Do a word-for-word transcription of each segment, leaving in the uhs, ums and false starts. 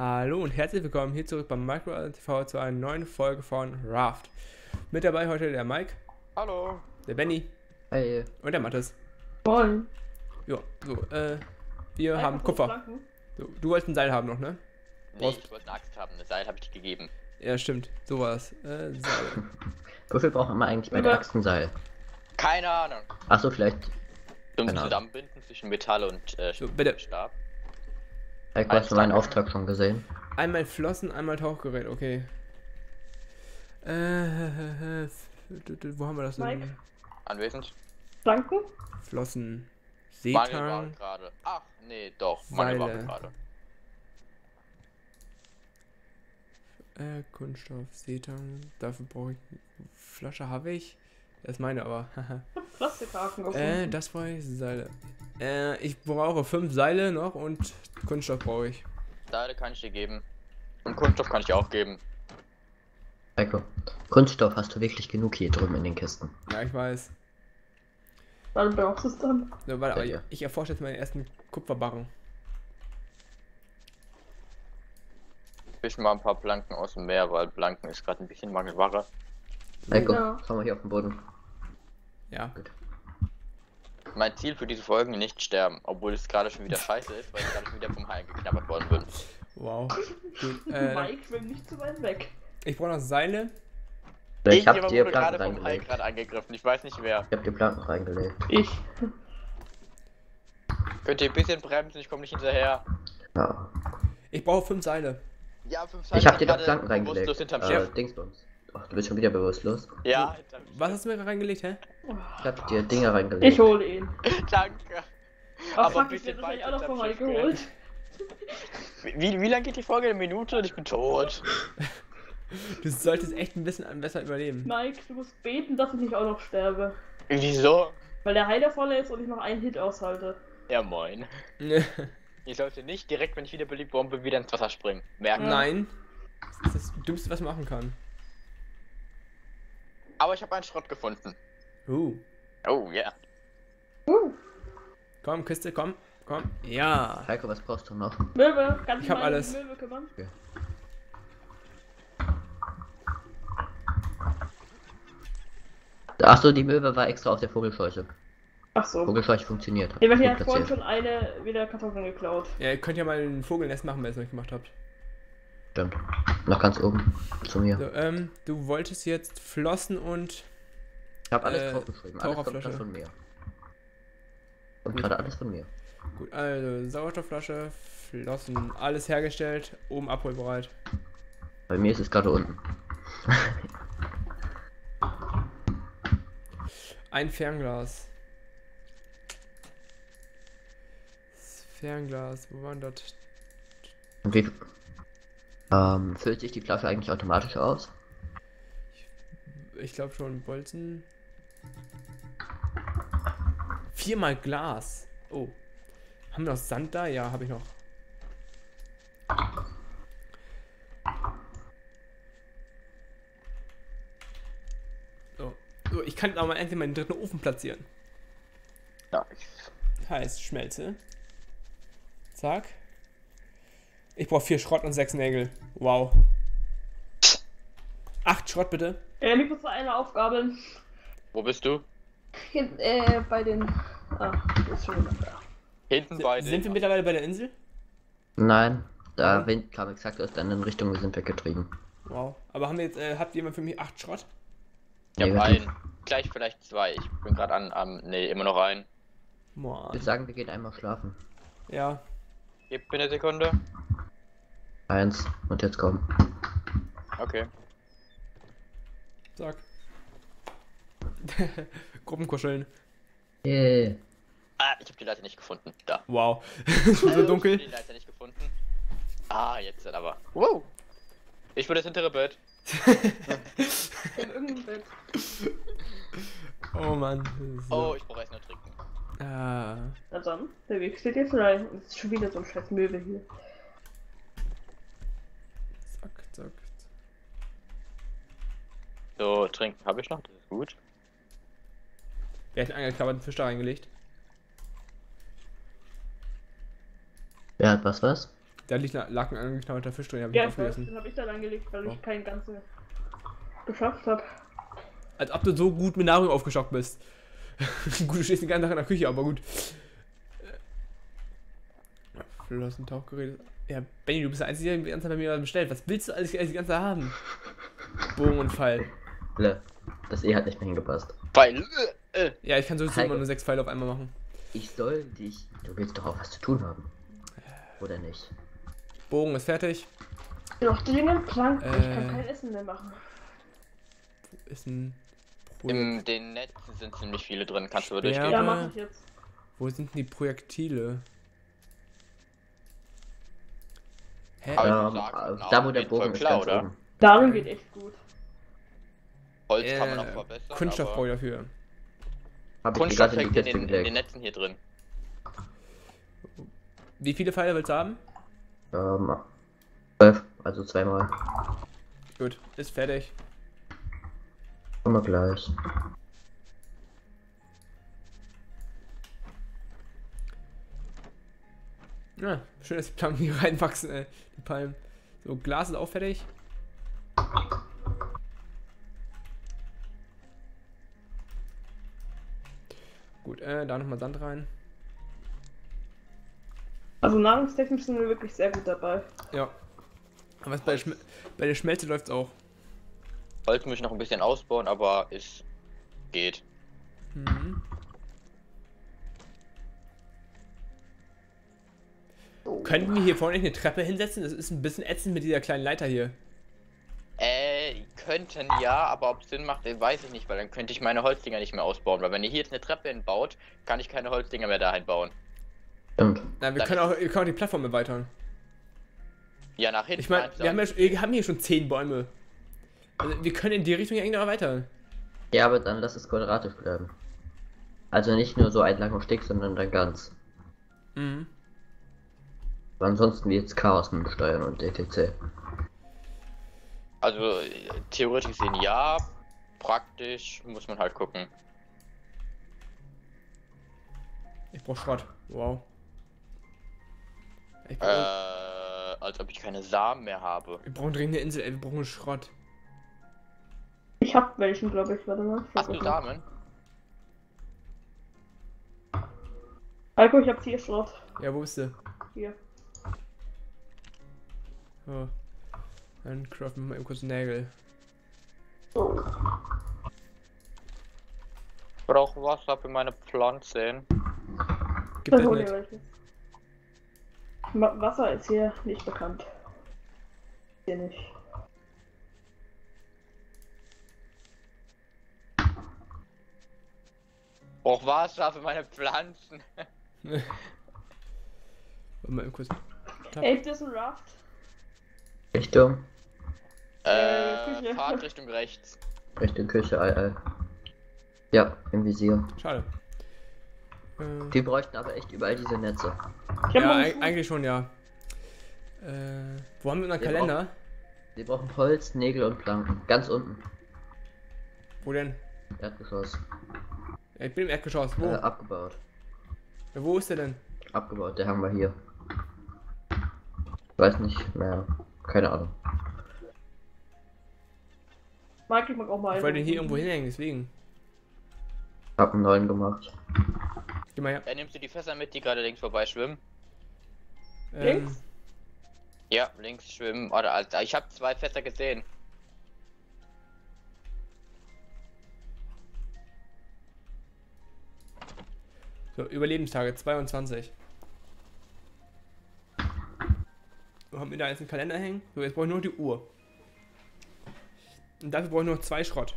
Hallo und herzlich willkommen hier zurück beim MicroHazarD T V zu einer neuen Folge von Raft. Mit dabei heute der Mike. Hallo. Der Benny. Hey. Und der Mathis. Moin. Ja, so, äh, wir hey, haben Kupfer. So, du wolltest ein Seil haben noch, ne? Nee, Brauchst... ich wollte eine Axt haben, das Seil habe ich dir gegeben. Ja, stimmt, so war es. Äh, Seil. Wofür braucht man eigentlich bei der Axt ein Seil? Keine Ahnung. Achso, vielleicht. Zum Zusammenbinden zwischen Metall und äh, so, bitte. Stab. Ich habe meinen Auftrag schon gesehen. Einmal Flossen, einmal Tauchgerät, okay. Äh, wo haben wir das denn? Mike? Anwesend. Planken? Flossen. Seetang. gerade. Ach, nee, doch. Mangelware gerade. Äh, Kunststoff, Seetang. Dafür brauche ich... Flasche habe ich. Das ist meine, aber... Plastikhaken offen. Äh, das brauche ich. Seile. Äh, ich brauche fünf Seile noch und... Kunststoff brauche ich. Seile kann ich dir geben. Und Kunststoff kann ich dir auch geben. Eiko, Kunststoff hast du wirklich genug hier drüben in den Kisten. Ja, ich weiß. Wann brauchst du es dann? So, warte, ja, ja. Ich erforsche jetzt meinen ersten Kupferbarren. Ich mal ein paar Planken aus dem Meer, weil Planken ist gerade ein bisschen Mangelware. Eiko, ja. Schau mal hier auf den Boden. Ja. Gut. Mein Ziel für diese Folgen: nicht sterben, obwohl es gerade schon wieder scheiße ist, weil ich gerade schon wieder vom Haien geknabbert worden bin. Wow. Gut, äh, Mike will nicht zu weit weg. Ich brauche noch Seile. Ich, ich hab dir gerade vom Haien gerade angegriffen, ich weiß nicht wer. Ich hab die Planken reingelegt. Ich. Könnt ihr ein bisschen bremsen, ich komme nicht hinterher. Ja. Ich brauche fünf Seile. Ja, fünf Seile. Ich hab dir doch Planken reingelegt. Hinterm äh, Dingsbums. Ach, du bist schon wieder bewusstlos. Ja. Was hast du mir da reingelegt, hä? Ich hab dir Dinge reingelegt. Ich hole ihn. Danke. Ach, aber fuck, ich bin wahrscheinlich auch noch vom Hai geholt. Wie, wie lange geht die Folge? Eine Minute und ich bin tot. Du solltest echt ein bisschen besser überleben. Mike, du musst beten, dass ich nicht auch noch sterbe. Wieso? Weil der Hai da voll ist und ich noch einen Hit aushalte. Ja, moin. Ich sollte nicht direkt, wenn ich wieder beliebt worden bin, wieder ins Wasser springen. Merken. Ja. Nein. Das ist das Dümmste, was man machen kann. Aber ich habe einen Schrott gefunden. Uh. Oh, ja. Yeah. Uh. Komm, Kiste, komm, komm. Ja. Heiko, was brauchst du noch? Möbel, kannst du mal um Möbel kümmern? Okay. Achso, die Möbel war extra auf der Vogelscheuche. Achso. Vogelscheuche funktioniert. Ich habe hier vorhin schon eine wieder Kartoffeln geklaut. Ja, ihr könnt ja mal ein Vogelnest machen, wenn ihr es nicht gemacht habt. Stimmt. Nach ganz oben zu mir. So, ähm, du wolltest jetzt Flossen und. Ich hab alles äh, draufgeschrieben. Alles kommt das von mir. Und gerade alles von mir. Gut, also Sauerstoffflasche, Flossen, alles hergestellt, oben abholbereit. Bei mir ist es gerade unten. Ein Fernglas. Das Fernglas, wo waren das? Okay. Ähm, füllt sich die Flasche eigentlich automatisch aus? Ich, ich glaube schon, Bolzen. Viermal Glas. Oh. Haben wir noch Sand da? Ja, habe ich noch. So. So, ich kann jetzt auch mal endlich meinen dritten Ofen platzieren. Ja. Heiß, Schmelze. Zack. Ich brauche vier Schrott und sechs Nägel. Wow. Acht Schrott bitte. Äh, mir muss noch eine Aufgabe. Wo bist du? Hinten, äh, bei den... Ah, ist schon jemand da. Hinten bei den... Sind wir mittlerweile bei der Insel? Nein. Der Wind kam exakt aus der anderen Richtung, wir sind weggetrieben. Wow. Aber haben wir jetzt, äh, habt jemand für mich acht Schrott? Ich hab einen. Gleich vielleicht zwei. Ich bin gerade an, am... Nee, immer noch ein. Boah. Ich würde sagen, wir gehen einmal schlafen. Ja. Gebt mir eine Sekunde. Eins und jetzt komm. Okay. Sag. Gruppenkuscheln. Yeah. Ah, ich hab die Leiter nicht gefunden. Da. Wow. Schon so dunkel. Ich hab die Leiter nicht gefunden. Ah, jetzt dann aber. Wow. Ich will das hintere Bett. In irgendeinem Bett. Oh Mann. So. Oh, ich brauche erst noch trinken. Ah. Na dann, der Weg steht jetzt rein. Es ist schon wieder so ein scheiß Möbel hier. So, trinken habe ich noch, das ist gut. Wer hat einen angeklapperten Fisch da reingelegt? Wer hat was, was? Da liegt, lag ein angeknabberter Fisch drin, den hab ich ja, aufgegessen. Ja, den hab ich da reingelegt, weil oh. ich keinen ganzen geschafft hab. Als ob du so gut mit Nahrung aufgestockt bist. Gut, du stehst den ganzen Tag in der Küche, aber gut. Du hast ein Tauchgerät. Ja, Benni, du bist der Einzige, der die ganze Zeit bei mir was bestellt. Was willst du alles, alles die ganze Zeit haben? Bogenunfall. Das E hat nicht mehr hingepasst. Weil. Äh, ja, ich kann sowieso immer nur sechs Pfeile auf einmal machen. Ich soll dich. Du willst doch auch was zu tun haben. Oder nicht? Bogen ist fertig. Noch dringend krank. Äh, ich kann kein Essen mehr machen. Wo ist ein Projekt? In den Netzen sind ziemlich viele drin. Kannst du da durchgehen? Ja, mach ich jetzt. Wo sind denn die Projektile? Hä? Um, sagen, da wo der Bogen ist, klar, oder? Darum geht echt gut. Holz äh, kann man auch verbessern. Kunststoffbau dafür. Kunststoff in, in, in den Netzen hier drin. Wie viele Pfeile willst du haben? Ähm, zwölf, also zweimal. Gut, ist fertig. Kommen wir gleich. Ja, schön, dass die Planken hier reinwachsen, ey. Die Palmen. So, Glas ist auch fertig. Gut, äh, da nochmal Sand rein. Also nahrungstechnisch sind wir wirklich sehr gut dabei. Ja. Aber bei der, Schme bei der Schmelze läuft's auch. Holz muss ich noch ein bisschen ausbauen, aber es geht. Mhm. Oh. Könnten wir hier vorne nicht eine Treppe hinsetzen? Das ist ein bisschen ätzend mit dieser kleinen Leiter hier. Äh, könnten ja, aber ob es Sinn macht, weiß ich nicht, weil dann könnte ich meine Holzdinger nicht mehr ausbauen. Weil wenn ihr hier jetzt eine Treppe hinbaut, kann ich keine Holzdinger mehr dahin bauen. Stimmt. Na, wir können, auch, wir können auch die Plattform erweitern. Ja, nach hinten. Ich meine, wir, ja, wir haben hier schon zehn Bäume. Also, wir können in die Richtung eigentlich noch erweitern. Ja, aber dann lass es quadratisch bleiben. Also nicht nur so ein langer Stück, sondern dann ganz. Mhm. Aber ansonsten wird es Chaos mit Steuern und et cetera. Also theoretisch gesehen ja, praktisch muss man halt gucken. Ich brauch Schrott. Wow. Ich brauch äh, als ob ich keine Samen mehr habe. Wir brauchen dringend eine Insel, ey, wir brauchen Schrott. Ich hab welchen, glaube ich, warte mal. Hast du Samen? Alko, ich hab hier Schrott. Ja, wo bist du? Hier. So. Dann craften wir mal eben kurz Nägel. Oh. Ich brauch Wasser für meine Pflanzen. Gibt das nicht. Wasser ist hier nicht bekannt. Hier nicht. Brauch Wasser für meine Pflanzen. Warte mal kurz. Ey, das ist ein Raft. Richtung. Äh, Fahrt Richtung rechts. Richtung Küche, ei, ei. Ja, im Visier. Schade. Die bräuchten aber echt überall diese Netze. Ja, eigentlich schon, ja. Äh, wo haben wir unseren Kalender? Wir brauchen Holz, Nägel und Planken. Ganz unten. Wo denn? Erdgeschoss. Ja, ich bin im Erdgeschoss. Wo? Äh, abgebaut. Ja, wo ist der denn? Abgebaut, der haben wir hier. Ich weiß nicht mehr. Keine Ahnung. Mag ich mag auch mal. Ich wollte den hier irgendwo hinhängen, deswegen. Ich hab einen neuen gemacht. Geh mal her. Dann nimmst du die Fässer mit, die gerade links vorbei schwimmen. Links? Ähm. Ja, links schwimmen. Oder also, ich habe zwei Fässer gesehen. So, Überlebenstage zweiundzwanzig. So, haben wir da jetzt einen Kalender hängen? So, jetzt brauche ich nur die Uhr. Und dafür brauche ich nur zwei Schrott.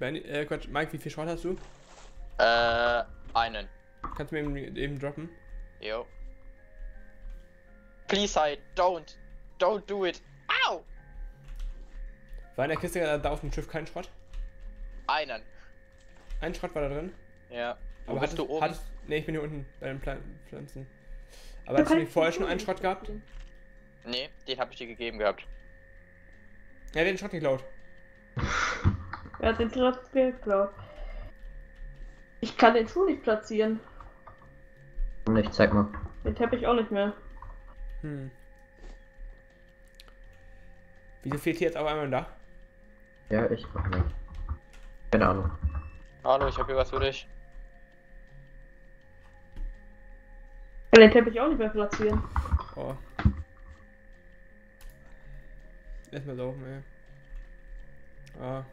Ben, äh, Quatsch, Mike, wie viel Schrott hast du? Äh, einen. Kannst du mir eben, eben droppen? Jo. Please, I don't. Don't do it. Au! War in der Kiste da auf dem Schiff kein Schrott? Einen. Ein Schrott war da drin? Ja. Wo Aber bist hattest, du oben? Hattest, nee, ich bin hier unten bei den Pflanzen. Aber hast du nicht vorher schon einen Schrott gehabt? Nee, den hab ich dir gegeben gehabt. Er hat den Schrott geklaut. Er hat den Schrott geklaut. Ich kann den Schuh nicht platzieren. Ich zeig mal. Den Teppich auch nicht mehr. Hm. Wieso fehlt hier jetzt auf einmal da? Ja, ich mach nicht. Keine Ahnung. Hallo, ich hab hier was für dich. Ich kann den Teppich auch nicht mehr platzieren. Oh. Erstmal laufen, ey. Ah.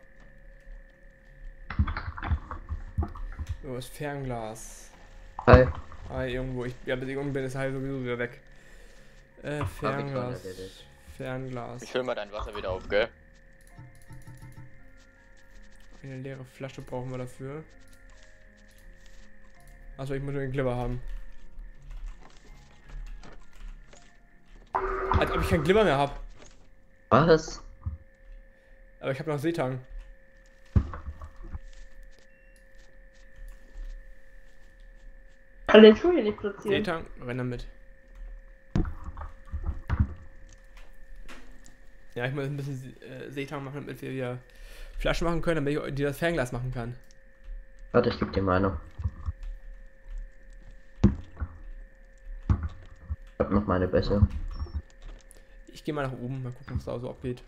So, das Fernglas. Hi. Hi, irgendwo. Ich, ja, bis ich unten bin, ist halt sowieso wieder weg. Äh, Fernglas. Fernglas. Ich füll mal dein Wasser wieder auf, gell? Eine leere Flasche brauchen wir dafür. Achso, ich muss nur den Glibber haben. Als ob ich keinen Glibber mehr hab. Was? Aber ich hab noch Seetang. Kann den Schuh hier nicht platzieren. Seetang, renn damit. Ja, ich muss ein bisschen äh, Seetang machen, damit wir wieder Flaschen machen können, damit ich dir das Fernglas machen kann. Warte, ich geb dir meine. Ich hab noch meine Bäche. Ich geh mal nach oben, mal gucken, was da so abgeht.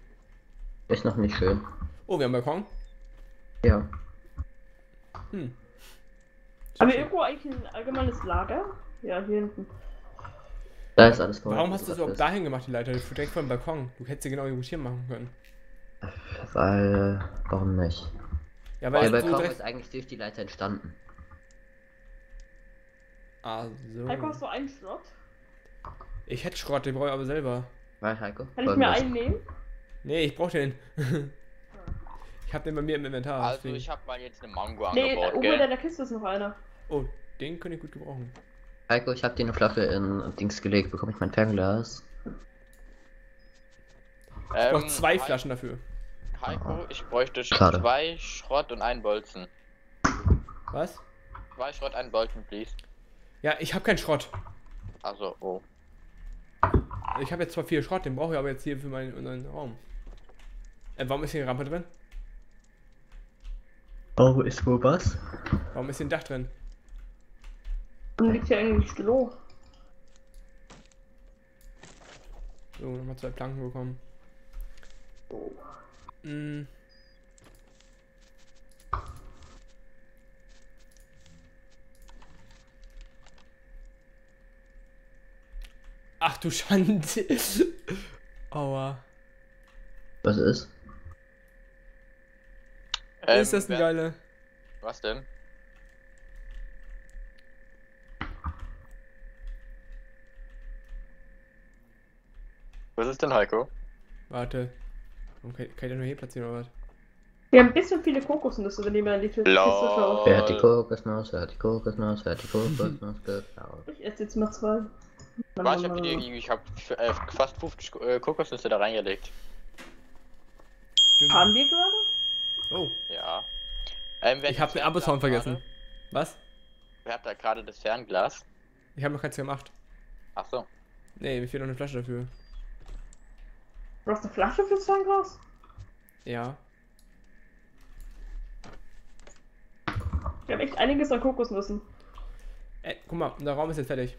Ist noch nicht schön. Oh, wir haben einen Balkon? Ja. Hm. Haben wir irgendwo eigentlich ein allgemeines Lager? Ja, hier hinten. Da ist alles. Warum hast du das überhaupt dahin gemacht, die Leiter? Du direkt vor dem Balkon. Du hättest sie genau gut hier machen können. Weil, warum nicht? Ja, weil der Balkon ist eigentlich durch die Leiter entstanden. Ah, so. Heiko, hast du einen Schrott? Ich hätte Schrott, den brauche ich aber selber. Nein, Heiko. Kann ich mir einen nehmen? Nee, ich brauche den. Ich hab den bei mir im Inventar. Also ich hab mal jetzt eine Mango angebaut, gell? Nee, oben in der Kiste ist noch einer. Oh, den könnte ich gut gebrauchen. Heiko, ich hab dir eine Flasche in Dings gelegt. Bekomme ich mein Fernglas? Ich ähm, brauch zwei Flaschen dafür. Heiko, ich bräuchte Schade. zwei Schrott und einen Bolzen. Was? Zwei Schrott, einen Bolzen, please. Ja, ich hab keinen Schrott. Also, oh. Ich habe jetzt zwar viel Schrott, den brauche ich aber jetzt hier für meinen, unseren Raum. Äh, warum ist hier eine Rampe drin? Warum oh, ist wohl was? Warum ist hier ein Dach drin? Warum liegt hier eigentlich Stroh? So, nochmal zwei Planken bekommen. Oh. Hm. Ach du Schande. Aua. Was ist? Ähm, ist das eine wer, geile? Was denn? Was ist denn, Heiko? Warte. Okay, kann ich den nur hier platzieren oder was? Wir haben ein bisschen viele Kokosnüsse, wenn jemand in die Tür schaut. Wer hat die Kokosnuss? Wer hat die Kokosnuss? Wer hat die Kokosnuss? Ich esse jetzt mal zwei. Mann, Mann, Mann. Ich hab, ich hab äh, fast fünfzig äh, Kokosnüsse da reingelegt. Haben wir gerade? Oh. Ja. Ähm, ich hab den Abossound vergessen. Gerade? Was? Wer hat da gerade das Fernglas? Ich hab noch keins gemacht. Ach so. Nee, mir fehlt noch eine Flasche dafür. Du hast eine Flasche fürs Fernglas? Ja. Wir haben echt einiges an Kokosnüssen. Ey, guck mal, der Raum ist jetzt fertig.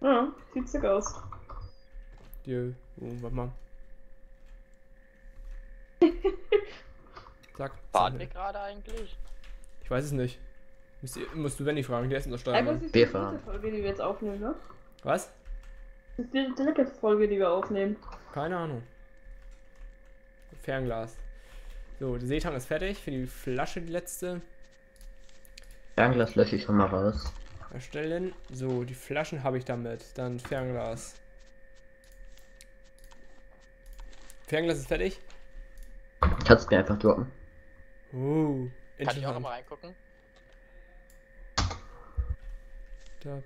Ja, sieht sick aus. Jö, oh, warte mal. Zack. Fahren wir gerade eigentlich? Ich weiß es nicht. Musst du, musst du Benni fragen, der ist in der Stadt. Das ist die dritte Folge, die wir jetzt aufnehmen, ne? Was? Das ist die dritte Folge, die wir aufnehmen. Keine Ahnung. Fernglas. So, der Seetang ist fertig. Für die Flasche die letzte. Fernglas lösche ich schon mal raus. Erstellen. So, die Flaschen habe ich damit. Dann Fernglas. Fernglas ist fertig. Kannst du mir einfach droppen. Oh, kann ich auch nochmal reingucken? Stop.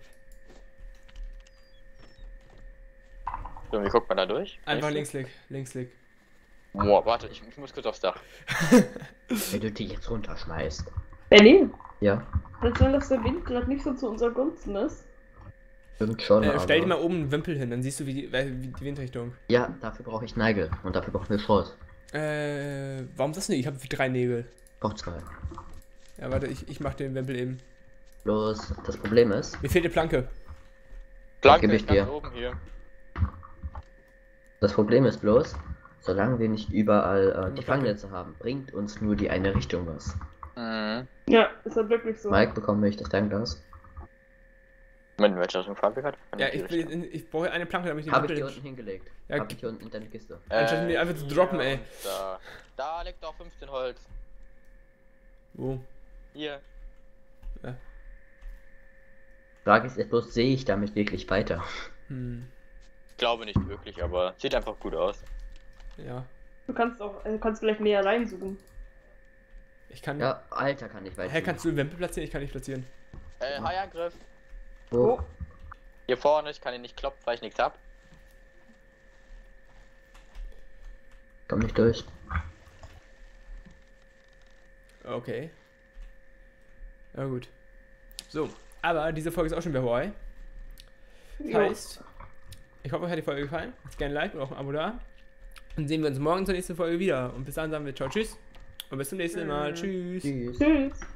So, wie guckt man da durch? Einfach links-klick, links-klick. Boah, warte, ich, ich muss kurz aufs Dach. Wenn du die jetzt runterschmeißt. Benni? Ja? Dann soll, dass der Wind gerade nicht so zu unseren Gunsten ist. Stimmt schon, äh, stell dir mal oben einen Wimpel hin, dann siehst du wie die, wie die Windrichtung. Ja, dafür brauche ich Nägel und dafür brauchen wir Schrott. Äh, warum das nicht? Ich habe drei Nägel. Braucht zwei. Ja, warte, ich, ich mach den Wimpel eben. Los, das Problem ist. Mir fehlt die Planke. Planke, gebe ich dir. Oben hier. Das Problem ist bloß, solange wir nicht überall äh, die Fangnetze haben, bringt uns nur die eine Richtung was. Mhm. Ja, ist das wirklich so. Mike, bekomme ich das Fernglas? Moment, welche Richtung Flanke hat? Ja, ich, ich, ich brauche eine Planke, damit ich die Hab ich hier unten hingelegt. Ja, hab ich hier unten in deine Kiste. Äh, Anstatt mir einfach zu droppen, ja, ey. Da, da liegt doch fünfzehn Holz. Wo? Hier. Ja. Frage ist jetzt bloß, sehe ich damit wirklich weiter? Hm. Ich glaube nicht wirklich, aber sieht einfach gut aus. Ja. Du kannst auch, du kannst vielleicht näher reinsuchen. Ich kann. Ja, Alter, kann ich weiter. Hä, kannst du den Wempel platzieren? Ich kann nicht platzieren. Äh, Haiangriff. Wo? Oh. Hier vorne, ich kann ihn nicht klopfen, weil ich nichts hab. Komm nicht durch. Okay. Na gut. So, aber diese Folge ist auch schon wieder vorbei. Das heißt, ich hoffe, euch hat die Folge gefallen. Lasst gerne ein Like und auch ein Abo da. Dann sehen wir uns morgen zur nächsten Folge wieder. Und bis dann sagen wir ciao, tschüss. Und bis zum nächsten Mal. Tschüss. Tschüss. Tschüss.